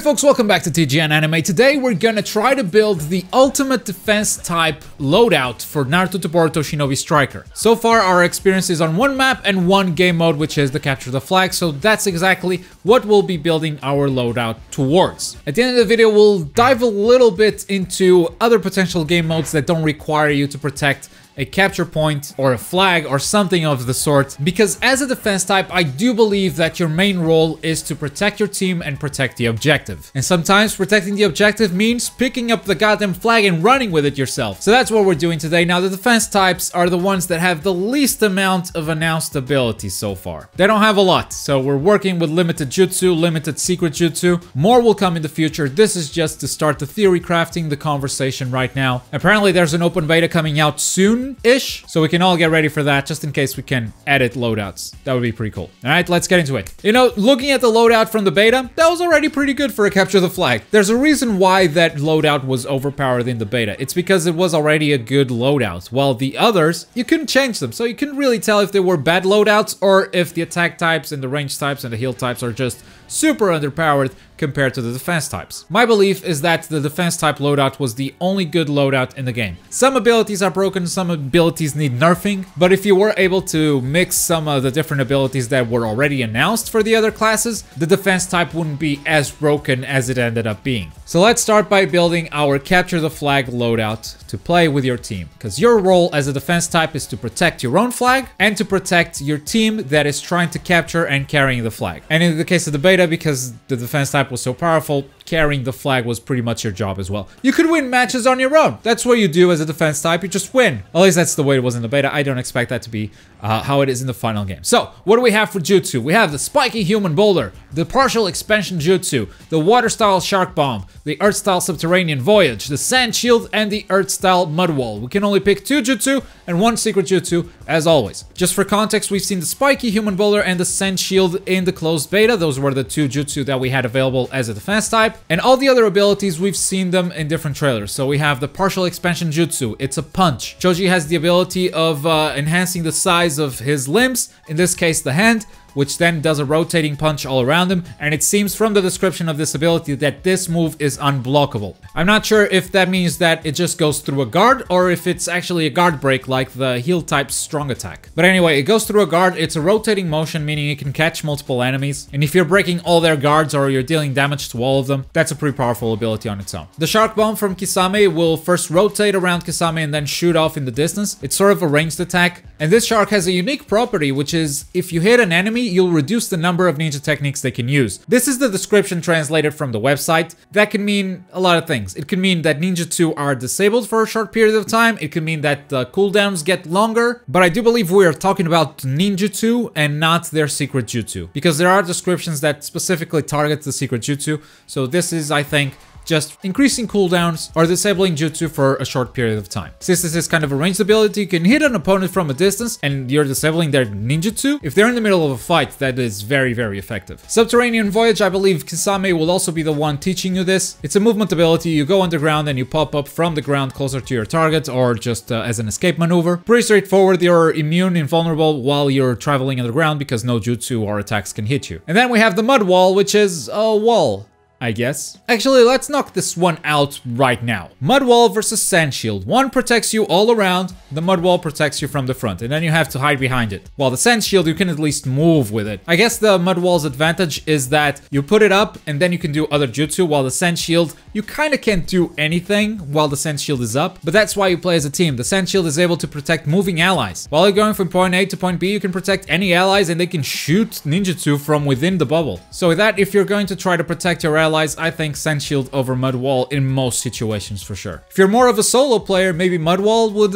Hi folks, welcome back to TGN Anime. Today we're gonna try to build the ultimate defense type loadout for Naruto to Boruto Shinobi Striker. So far our experience is on one map and one game mode, which is the Capture the Flag, so that's exactly what we'll be building our loadout towards. At the end of the video we'll dive a little bit into other potential game modes that don't require you to protect a capture point or a flag or something of the sort, because as a defense type I do believe that your main role is to protect your team and protect the objective, and sometimes protecting the objective means picking up the goddamn flag and running with it yourself. So that's what we're doing today. Now the defense types are the ones that have the least amount of announced ability so far. They don't have a lot, so we're working with limited jutsu, limited secret jutsu. More will come in the future. This is just to start the theory crafting, the conversation right now. Apparently there's an open beta coming out soon ish, so we can all get ready for that, just in case we can edit loadouts. That would be pretty cool. All right, let's get into it. You know, looking at the loadout from the beta, that was already pretty good for a Capture the Flag. There's a reason why that loadout was overpowered in the beta. It's because it was already a good loadout, while the others, you couldn't change them, so you couldn't really tell if they were bad loadouts or if the attack types and the range types and the heal types are just super underpowered compared to the defense types. My belief is that the defense type loadout was the only good loadout in the game. Some abilities are broken, some abilities need nerfing, but if you were able to mix some of the different abilities that were already announced for the other classes, the defense type wouldn't be as broken as it ended up being. So let's start by building our Capture the Flag loadout to play with your team, because your role as a defense type is to protect your own flag and to protect your team that is trying to capture and carrying the flag. And in the case of the beta, because the defense type was so powerful, carrying the flag was pretty much your job as well. You could win matches on your own. That's what you do as a defense type. You just win. At least that's the way it was in the beta. I don't expect that to be how it is in the final game. So what do we have for jutsu? We have the spiky human boulder, the partial expansion jutsu, the water style shark bomb, the earth style subterranean voyage, the sand shield, and the earth style mud wall. We can only pick two jutsu and one secret jutsu as always. Just for context, we've seen the spiky human boulder and the sand shield in the closed beta. Those were the two jutsu that we had available as a defense type, and all the other abilities we've seen them in different trailers. So we have the partial expansion jutsu, it's a punch. Choji has the ability of enhancing the size of his limbs, in this case the hand, which then does a rotating punch all around him, and it seems from the description of this ability that this move is unblockable. I'm not sure if that means that it just goes through a guard or if it's actually a guard break like the heal type's strong attack. But anyway, it goes through a guard, it's a rotating motion, meaning you can catch multiple enemies, and if you're breaking all their guards or you're dealing damage to all of them, that's a pretty powerful ability on its own. The shark bomb from Kisame will first rotate around Kisame and then shoot off in the distance. It's sort of a ranged attack, and this shark has a unique property, which is if you hit an enemy, you'll reduce the number of ninja techniques they can use. This is the description translated from the website. That can mean a lot of things. It can mean that ninjutsu are disabled for a short period of time. It can mean that the cooldowns get longer. But I do believe we are talking about ninjutsu and not their secret jutsu, because there are descriptions that specifically target the secret jutsu. So this is, I think, just increasing cooldowns or disabling jutsu for a short period of time. Since this is kind of a ranged ability, you can hit an opponent from a distance and you're disabling their ninjutsu. If they're in the middle of a fight, that is very, very effective. Subterranean Voyage, I believe Kisame will also be the one teaching you this. It's a movement ability. You go underground and you pop up from the ground closer to your target, or just as an escape maneuver. Pretty straightforward. You're immune, invulnerable while you're traveling underground because no jutsu or attacks can hit you. And then we have the mud wall, which is a wall, I guess. Actually, let's knock this one out right now. Mud wall versus sand shield. One protects you all around, the mud wall protects you from the front, and then you have to hide behind it. While the sand shield, you can at least move with it. I guess the mud wall's advantage is that you put it up and then you can do other jutsu, while the sand shield, you kind of can't do anything while the sand shield is up, but that's why you play as a team. The sand shield is able to protect moving allies. While you're going from point A to point B, you can protect any allies and they can shoot ninjutsu from within the bubble. So with that, if you're going to try to protect your allies, I think sand shield over mud wall in most situations for sure. If you're more of a solo player, maybe mud wall would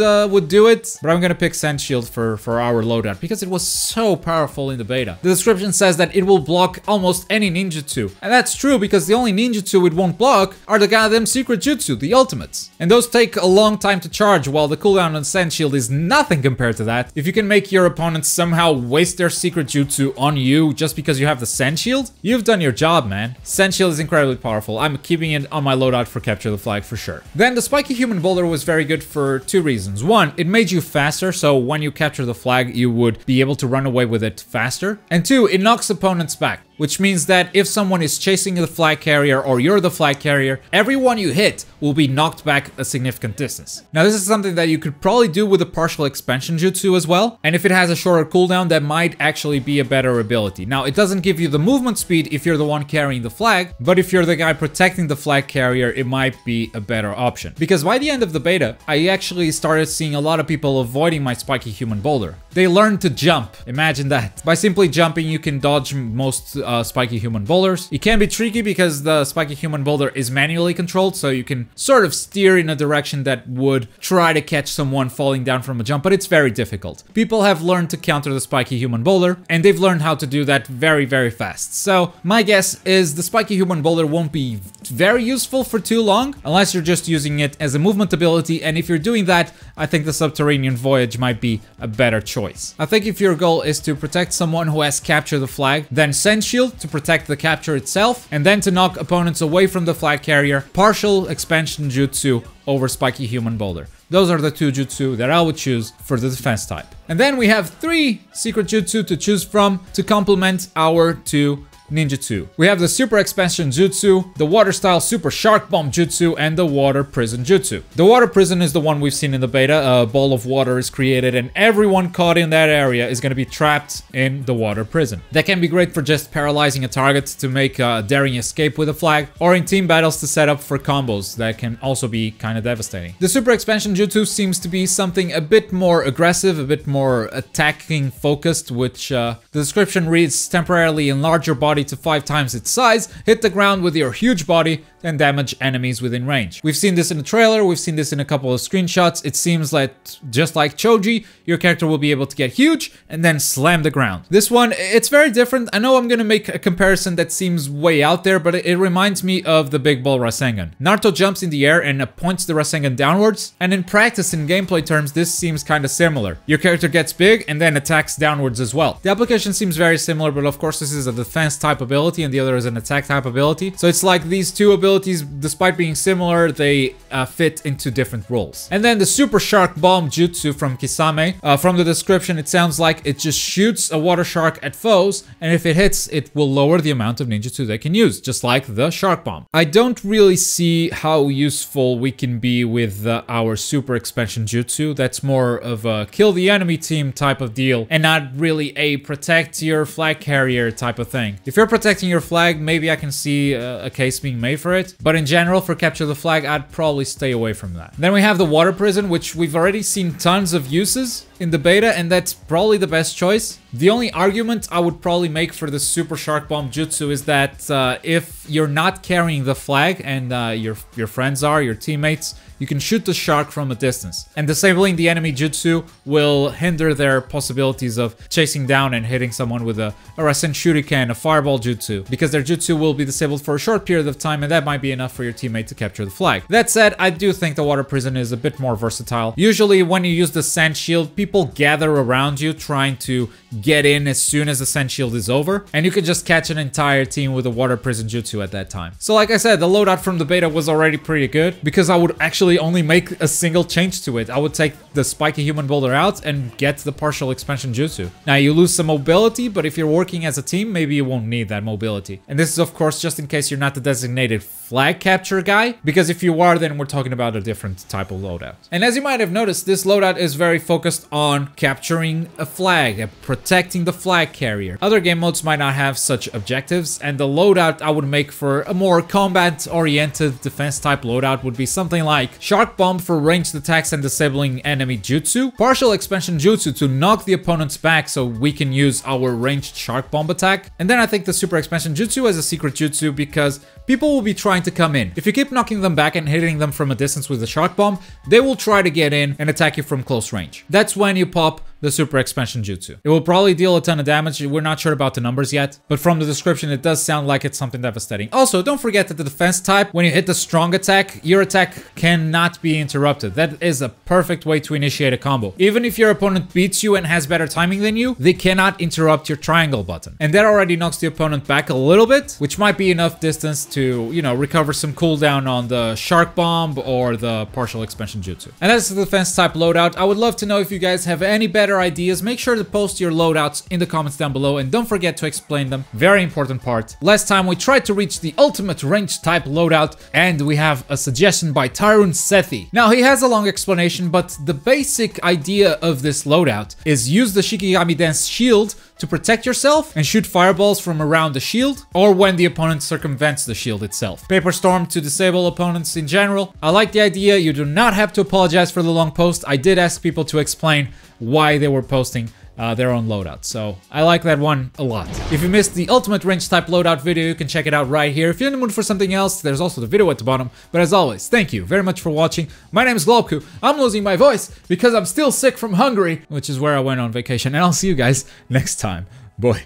do it, but I'm gonna pick sand shield for our loadout because it was so powerful in the beta. The description says that it will block almost any ninjutsu, and that's true because the only ninjutsu it won't block are the goddamn secret jutsu, the ultimates, and those take a long time to charge, while the cooldown on sand shield is nothing compared to that. If you can make your opponents somehow waste their secret jutsu on you just because you have the sand shield, you've done your job, man. Sand shield is incredibly powerful. I'm keeping it on my loadout for Capture the Flag for sure. Then the spiky human boulder was very good for two reasons. One, it made you faster, so when you capture the flag, you would be able to run away with it faster. And two, it knocks opponents back. Which means that if someone is chasing the flag carrier or you're the flag carrier, everyone you hit will be knocked back a significant distance. Now this is something that you could probably do with a partial expansion jutsu as well, and if it has a shorter cooldown that might actually be a better ability. Now it doesn't give you the movement speed if you're the one carrying the flag, but if you're the guy protecting the flag carrier it might be a better option. Because by the end of the beta I actually started seeing a lot of people avoiding my spiky human boulder. They learned to jump, imagine that. By simply jumping you can dodge most spiky human boulders. It can be tricky because the spiky human boulder is manually controlled, so you can sort of steer in a direction that would try to catch someone falling down from a jump, but it's very difficult. People have learned to counter the spiky human boulder, and they've learned how to do that very, very fast. So my guess is the spiky human boulder won't be very useful for too long, unless you're just using it as a movement ability, and if you're doing that, I think the subterranean voyage might be a better choice. I think if your goal is to protect someone who has captured the flag, then send shield to protect the capture itself, and then to knock opponents away from the flag carrier, partial expansion jutsu over spiky human boulder. Those are the two jutsu that I would choose for the defense type. And then we have three secret jutsu to choose from to complement our two ninjutsu. We have the super expansion jutsu, the water style super shark bomb jutsu, and the water prison jutsu. The water prison is the one we've seen in the beta. A ball of water is created and everyone caught in that area is going to be trapped in the water prison. That can be great for just paralyzing a target to make a daring escape with a flag, or in team battles to set up for combos that can also be kind of devastating. The super expansion jutsu seems to be something a bit more aggressive, a bit more attacking focused, which the description reads: temporarily enlarge your body to 5 times its size, hit the ground with your huge body, and damage enemies within range. We've seen this in the trailer, we've seen this in a couple of screenshots. It seems like, just like Choji, your character will be able to get huge and then slam the ground. This one, it's very different. I know I'm gonna make a comparison that seems way out there, but it reminds me of the big ball Rasengan. Naruto jumps in the air and points the Rasengan downwards, and in practice, in gameplay terms, this seems kind of similar. Your character gets big and then attacks downwards as well. The application seems very similar, but of course this is a defense type ability and the other is an attack type ability, so it's like these two abilities, despite being similar, they fit into different roles. And then the super shark bomb jutsu from Kisame. From the description it sounds like it just shoots a water shark at foes, and if it hits it will lower the amount of ninjutsu they can use, just like the shark bomb. I don't really see how useful we can be with our super expansion jutsu. That's more of a kill the enemy team type of deal and not really a protect your flag carrier type of thing. If you're protecting your flag, maybe I can see a case being made for it, but in general, for capture the flag, I'd probably stay away from that. Then we have the water prison, which we've already seen tons of uses in the beta, and that's probably the best choice. The only argument I would probably make for the super shark bomb jutsu is that if you're not carrying the flag and your friends are, your teammates, you can shoot the shark from a distance, and disabling the enemy jutsu will hinder their possibilities of chasing down and hitting someone with a Rasen Shuriken, a fireball jutsu, because their jutsu will be disabled for a short period of time, and that might be enough for your teammate to capture the flag. That said, I do think the water prison is a bit more versatile. Usually when you use the sand shield, people gather around you trying to get in as soon as the sand shield is over, and you can just catch an entire team with a water prison jutsu at that time. So like I said, the loadout from the beta was already pretty good, because I would actually only make a single change to it. I would take the spiky human boulder out and get the partial expansion jutsu. Now you lose some mobility, but if you're working as a team, maybe you won't need that mobility. And this is of course just in case you're not the designated flag capture guy, because if you are, then we're talking about a different type of loadout. And as you might have noticed, this loadout is very focused on capturing a flag and protecting the flag carrier. Other game modes might not have such objectives, and the loadout I would make for a more combat oriented defense type loadout would be something like shark bomb for ranged attacks and disabling enemy jutsu, partial expansion jutsu to knock the opponents back so we can use our ranged shark bomb attack, and then I think the super expansion jutsu as a secret jutsu because people will be trying to come in. If you keep knocking them back and hitting them from a distance with the shark bomb, they will try to get in and attack you from close range. That's when you pop the super expansion jutsu. It will probably deal a ton of damage. We're not sure about the numbers yet, but from the description it does sound like it's something devastating. Also, don't forget that the defense type, when you hit the strong attack, your attack cannot be interrupted. That is a perfect way to initiate a combo. Even if your opponent beats you and has better timing than you, they cannot interrupt your triangle button, and that already knocks the opponent back a little bit, which might be enough distance to, you know, recover some cooldown on the shark bomb or the partial expansion jutsu. And that's the defense type loadout. I would love to know if you guys have any better better ideas, make sure to post your loadouts in the comments down below and don't forget to explain them. Very important part. Last time we tried to reach the ultimate range type loadout and we have a suggestion by Tyrone Sethi. Now he has a long explanation, but the basic idea of this loadout is use the Shikigami Dance Shield to protect yourself and shoot fireballs from around the shield or when the opponent circumvents the shield itself. Paper Storm to disable opponents in general. I like the idea, you do not have to apologize for the long post. I did ask people to explain why they were posting their own loadout, so I like that one a lot. If you missed the ultimate range type loadout video, you can check it out right here. If you're in the mood for something else, there's also the video at the bottom. But as always, thank you very much for watching. My name is Globku. I'm losing my voice because I'm still sick from Hungary, which is where I went on vacation, and I'll see you guys next time. Boy.